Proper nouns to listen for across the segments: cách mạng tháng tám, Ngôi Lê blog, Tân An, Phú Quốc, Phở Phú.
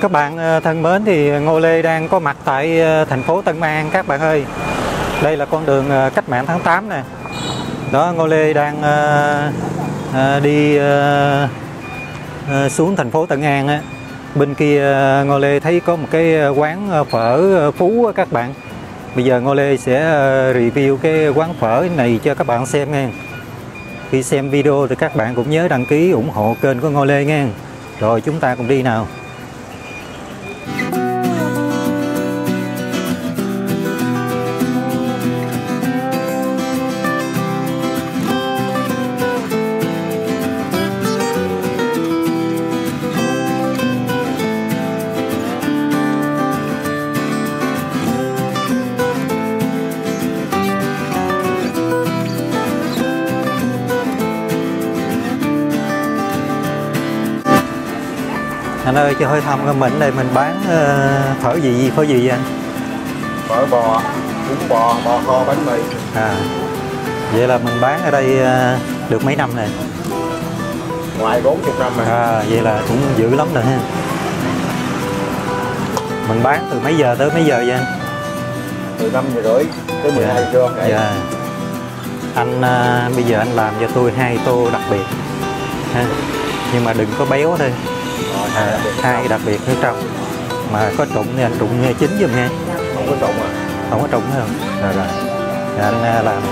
Các bạn thân mến, thì Ngôi Lê đang có mặt tại thành phố Tân An các bạn ơi. Đây là con đường Cách Mạng tháng 8 nè. Đó, Ngôi Lê đang đi xuống thành phố Tân An á. Bên kia Ngôi Lê thấy có một cái quán phở Phú các bạn. Bây giờ Ngôi Lê sẽ review cái quán phở này cho các bạn xem nha. Khi xem video thì các bạn cũng nhớ đăng ký ủng hộ kênh của Ngôi Lê nha. Rồi chúng ta cùng đi nào. Anh ơi cho hơi thăm mình đây, mình bán phở gì anh? Phở bò, bún bò kho, bánh mì. À, vậy là mình bán ở đây được mấy năm này? Ngoài 40 năm rồi. À, vậy là cũng dữ lắm rồi ha. Mình bán từ mấy giờ tới mấy giờ vậy anh? Từ 5 giờ rưỡi tới 12 giờ. Dạ. Anh bây giờ anh làm cho tôi 2 tô đặc biệt ha. Nhưng mà đừng có béo thôi. À, hai đặc biệt nước trong mà có trụng thì anh trụng nghe chín giùm nghe. Không có trụng à? Không có trụng không? Rồi anh làm.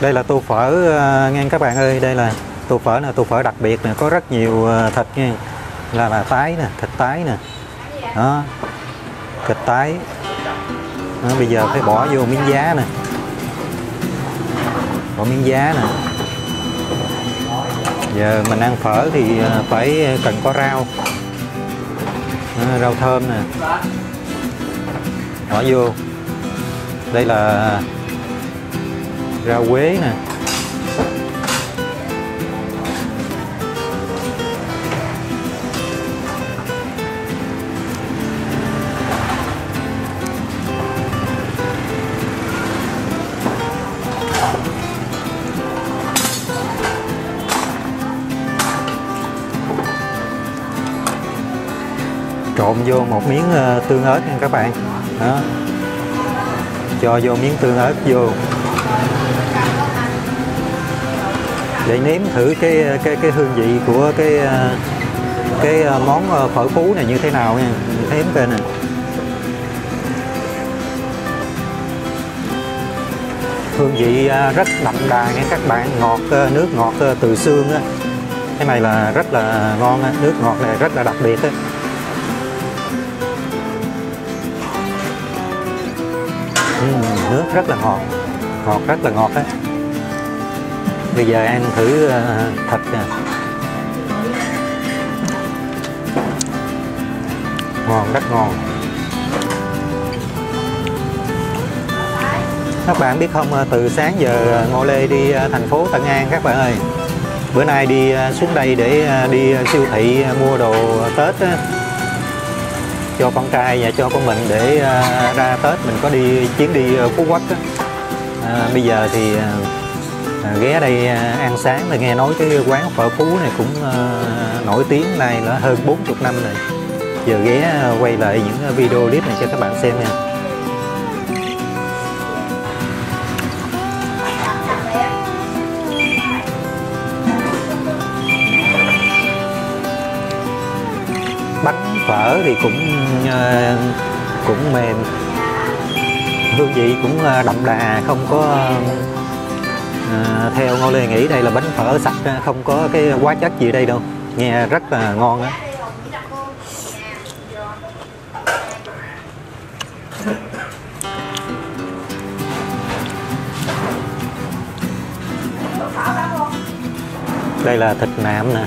Đây là tô phở nghe các bạn ơi, đây là tô phở nè, tô phở đặc biệt nè, có rất nhiều thịt nghe, là tái nè, thịt tái nè, đó, thịt tái, đó, bây giờ phải bỏ vô miếng giá nè, bỏ miếng giá nè. Giờ mình ăn phở thì phải cần có rau, đó, rau thơm nè, bỏ vô, đây là rau quế nè, trộn vô một miếng tương ớt nha các bạn. Đó, cho vô miếng tương ớt vô để nếm thử cái hương vị của cái món phở Phú này như thế nào nha. Nếm coi nè. Hương vị rất đậm đà nha các bạn, ngọt, nước ngọt từ xương á. Cái này là rất là ngon, nước ngọt này rất là đặc biệt á. Nước rất là ngọt, rất là ngọt á. Bây giờ ăn thử thịt nè. Ngon, rất ngon. Các bạn biết không, từ sáng giờ Ngôi Lê đi thành phố Tân An các bạn ơi. Bữa nay đi xuống đây để đi siêu thị mua đồ Tết cho con trai và cho con mình, để ra Tết mình có đi chuyến đi Phú Quốc. Bây giờ thì ghé đây ăn sáng, thì nghe nói cái quán phở Phú này cũng nổi tiếng này là hơn 40 năm rồi. Giờ ghé quay lại những video clip này cho các bạn xem nha. Bánh phở thì cũng mềm, hương vị cũng đậm đà, không có theo Ngôi Lê nghĩ đây là bánh phở sạch, không có cái hóa chất gì đây đâu. Nghe rất là ngon á. Đây là thịt nạm nè.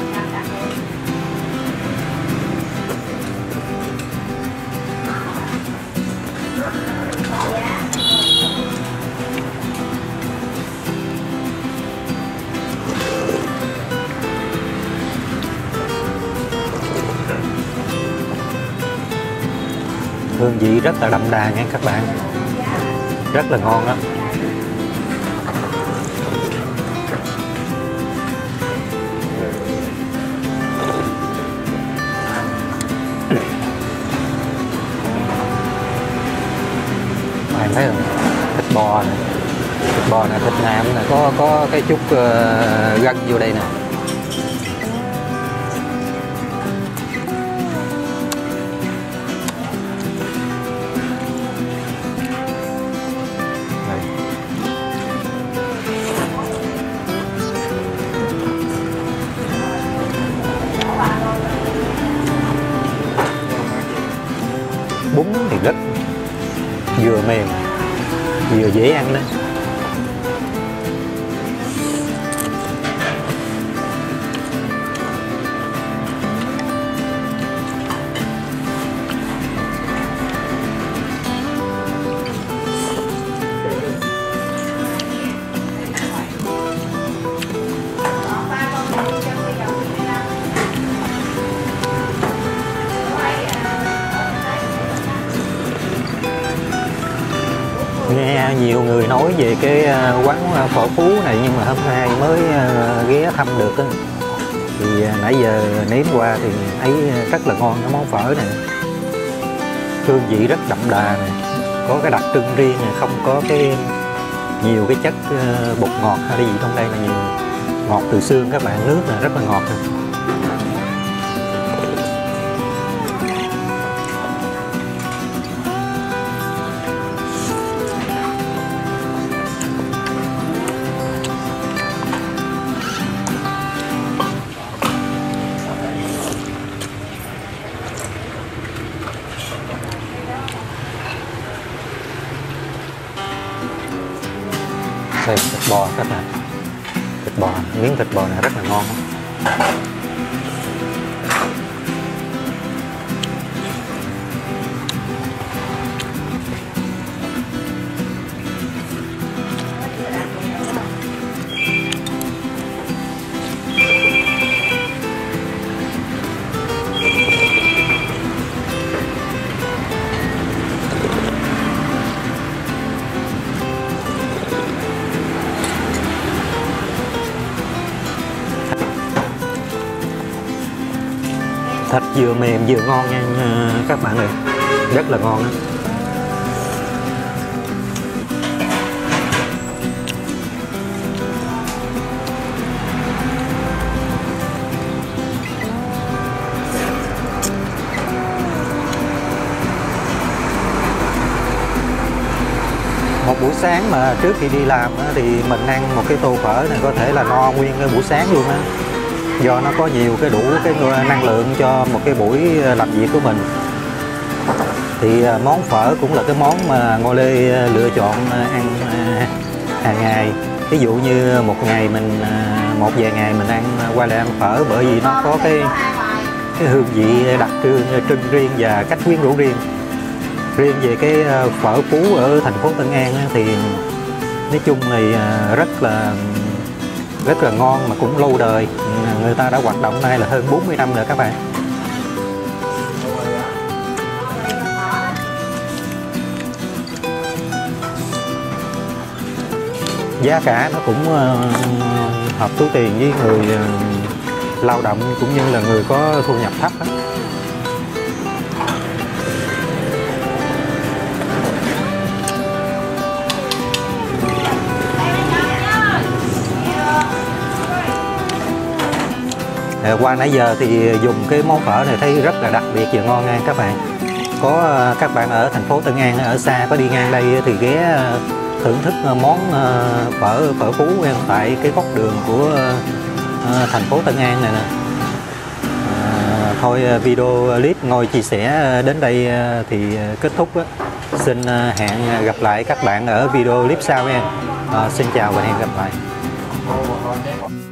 hương vị rất là đậm đà nha các bạn, rất là ngon đó. Bạn thấy không, thịt bò này, thịt bò này, thịt nạm này, có cái chút gân vô đây nè. Bún thì rất vừa mềm vừa dễ ăn đó. Nghe nhiều người nói về cái quán Phở Phú này nhưng mà hôm nay mới ghé thăm được đó. Thì nãy giờ nếm qua thì thấy rất là ngon cái món phở này, hương vị rất đậm đà này, có cái đặc trưng riêng này, không có cái nhiều cái chất bột ngọt hay gì trong đây, mà nhiều ngọt từ xương các bạn, nước là rất là ngọt này. Đây thịt bò các bạn, thịt bò, miếng thịt bò này rất là ngon. Thịt vừa mềm vừa ngon nha các bạn ơi, rất là ngon đó. Một buổi sáng mà trước khi đi làm thì mình ăn một cái tô phở này có thể là no nguyên cái buổi sáng luôn á, do nó có nhiều cái đủ cái năng lượng cho một cái buổi làm việc của mình. Thì món phở cũng là cái món mà Ngôi Lê lựa chọn ăn hàng ngày. Ví dụ như một ngày mình một vài ngày mình ăn qua lại ăn phở, bởi vì nó có cái hương vị đặc trưng riêng và cách quyến rũ riêng. Riêng về cái phở Phú ở thành phố Tân An thì nói chung thì rất là ngon mà cũng lâu đời, người ta đã hoạt động nay là hơn 40 năm rồi các bạn. Giá cả nó cũng hợp túi tiền với người lao động cũng như là người có thu nhập thấp đó. Qua nãy giờ thì dùng cái món phở này thấy rất là đặc biệt và ngon nha các bạn. Có các bạn ở thành phố Tân An ở xa có đi ngang đây thì ghé thưởng thức món phở Phú tại cái góc đường của thành phố Tân An này nè. Thôi video clip Ngôi chia sẻ đến đây thì kết thúc đó. Xin hẹn gặp lại các bạn ở video clip sau nha. Xin chào và hẹn gặp lại.